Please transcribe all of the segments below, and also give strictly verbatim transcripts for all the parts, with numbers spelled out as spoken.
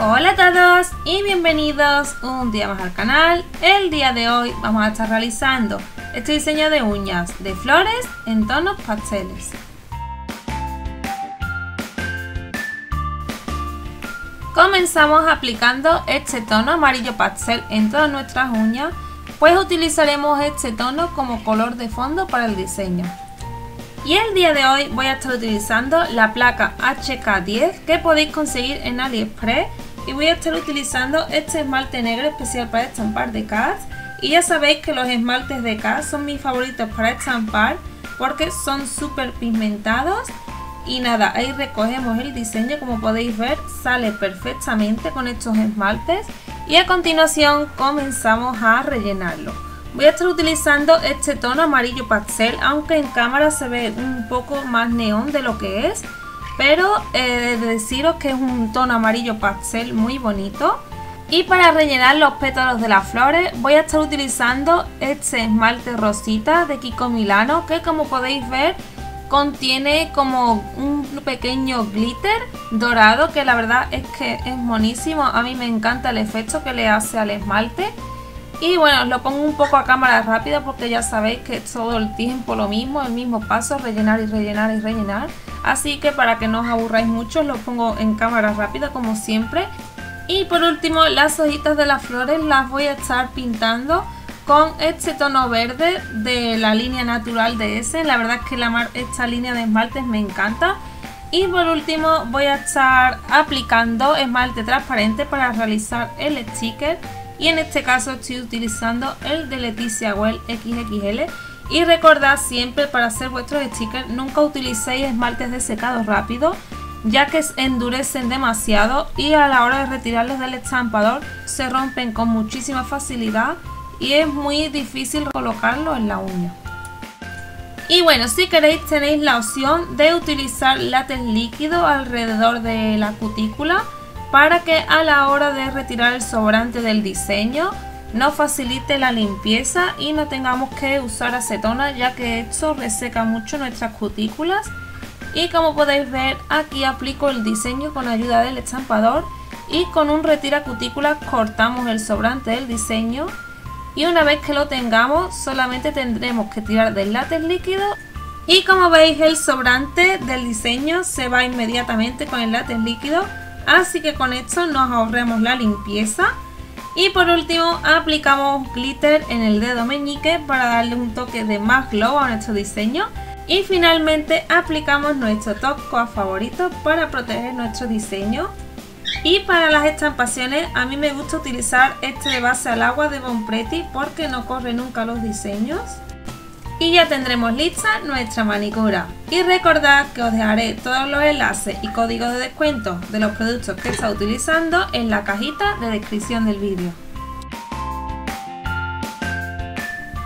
Hola a todos y bienvenidos un día más al canal. El día de hoy vamos a estar realizando este diseño de uñas de flores en tonos pasteles. Comenzamos aplicando este tono amarillo pastel en todas nuestras uñas, pues utilizaremos este tono como color de fondo para el diseño. Y el día de hoy voy a estar utilizando la placa H K diez que podéis conseguir en AliExpress, y voy a estar utilizando este esmalte negro especial para estampar de K A D S. Y ya sabéis que los esmaltes de K A D S son mis favoritos para estampar porque son súper pigmentados. Y nada, ahí recogemos el diseño, como podéis ver, sale perfectamente con estos esmaltes. Y a continuación comenzamos a rellenarlo. Voy a estar utilizando este tono amarillo pastel, aunque en cámara se ve un poco más neón de lo que es. Pero he de deciros que es un tono amarillo pastel muy bonito. Y para rellenar los pétalos de las flores voy a estar utilizando este esmalte rosita de Kiko Milano, que como podéis ver contiene como un pequeño glitter dorado, que la verdad es que es monísimo. A mí me encanta el efecto que le hace al esmalte. Y bueno, os lo pongo un poco a cámara rápida porque ya sabéis que es todo el tiempo lo mismo, el mismo paso, rellenar y rellenar y rellenar. Así que para que no os aburráis mucho, os lo pongo en cámara rápida como siempre. Y por último, las hojitas de las flores las voy a estar pintando con este tono verde de la línea natural de ese. La verdad es que la, esta línea de esmaltes me encanta. Y por último voy a estar aplicando esmalte transparente para realizar el sticker, y en este caso estoy utilizando el de Lecita Well equis equis ele. Y recordad siempre, para hacer vuestros stickers nunca utilicéis esmaltes de secado rápido, ya que endurecen demasiado y a la hora de retirarlos del estampador se rompen con muchísima facilidad y es muy difícil colocarlo en la uña. Y bueno, si queréis tenéis la opción de utilizar látex líquido alrededor de la cutícula para que a la hora de retirar el sobrante del diseño nos facilite la limpieza y no tengamos que usar acetona, ya que esto reseca mucho nuestras cutículas. Y como podéis ver, aquí aplico el diseño con ayuda del estampador y con un retiracutículas cortamos el sobrante del diseño. Y una vez que lo tengamos, solamente tendremos que tirar del látex líquido. Y como veis, el sobrante del diseño se va inmediatamente con el látex líquido. Así que con esto nos ahorramos la limpieza. Y por último, aplicamos glitter en el dedo meñique para darle un toque de más glow a nuestro diseño. Y finalmente aplicamos nuestro top coat favorito para proteger nuestro diseño. Y para las estampaciones a mí me gusta utilizar este de base al agua de Born Pretty porque no corre nunca los diseños. Y ya tendremos lista nuestra manicura. Y recordad que os dejaré todos los enlaces y códigos de descuento de los productos que está utilizando en la cajita de descripción del vídeo.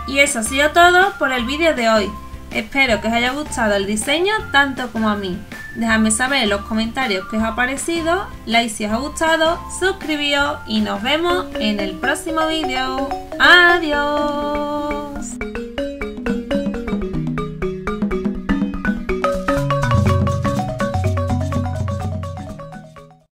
Y eso ha sido todo por el vídeo de hoy. Espero que os haya gustado el diseño tanto como a mí. Dejadme saber en los comentarios qué os ha parecido, like si os ha gustado, suscribíos y nos vemos en el próximo vídeo. ¡Adiós!